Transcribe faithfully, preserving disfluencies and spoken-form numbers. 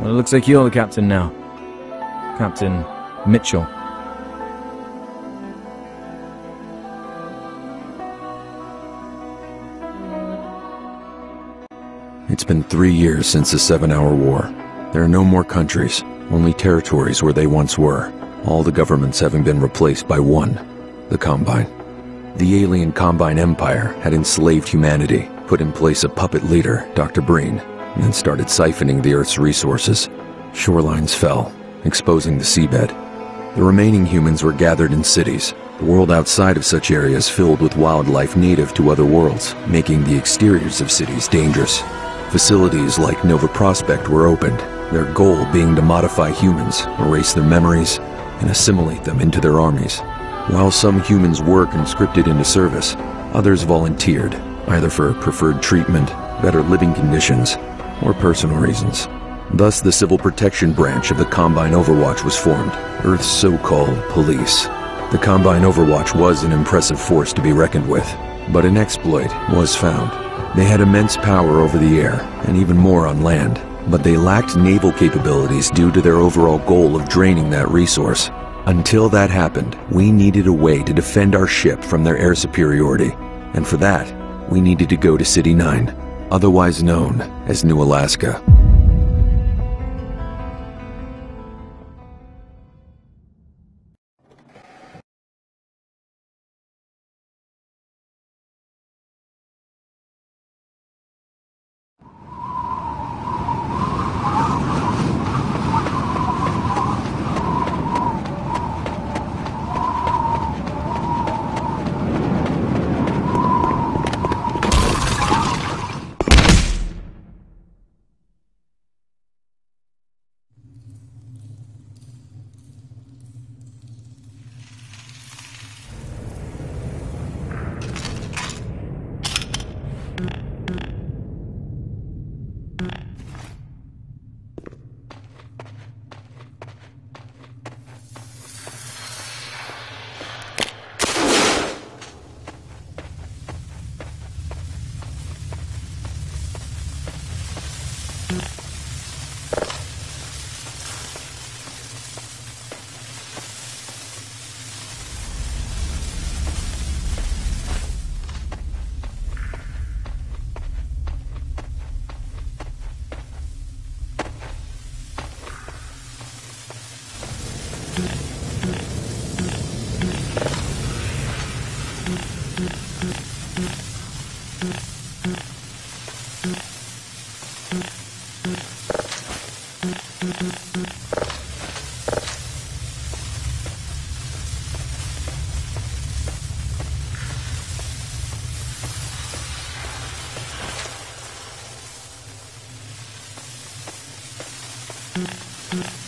Well, it looks like you're the captain now. Captain Mitchell. It's been three years since the Seven-Hour War. There are no more countries, only territories where they once were, all the governments having been replaced by one, the Combine. The alien Combine Empire had enslaved humanity, put in place a puppet leader, Doctor Breen, and then started siphoning the Earth's resources. Shorelines fell, exposing the seabed. The remaining humans were gathered in cities, the world outside of such areas filled with wildlife native to other worlds, making the exteriors of cities dangerous. Facilities like Nova Prospect were opened, their goal being to modify humans, erase their memories, and assimilate them into their armies. While some humans were conscripted into service, others volunteered, either for preferred treatment, better living conditions, or personal reasons. Thus, the Civil Protection Branch of the Combine Overwatch was formed, Earth's so-called police. The Combine Overwatch was an impressive force to be reckoned with, but an exploit was found. They had immense power over the air, and even more on land, but they lacked naval capabilities due to their overall goal of draining that resource. Until that happened, we needed a way to defend our ship from their air superiority, and for that, we needed to go to City nine, otherwise known as New Alaska. Mm-hmm.